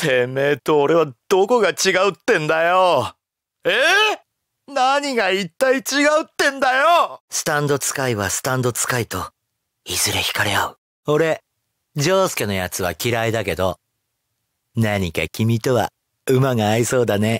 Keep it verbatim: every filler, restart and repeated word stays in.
てめえと俺はどこが違うってんだよ。えー、何が一体違うってんだよ。スタンド使いはスタンド使いと、いずれ惹かれ合う。俺、ジョウスケのやつは嫌いだけど、何か君とは馬が合いそうだね。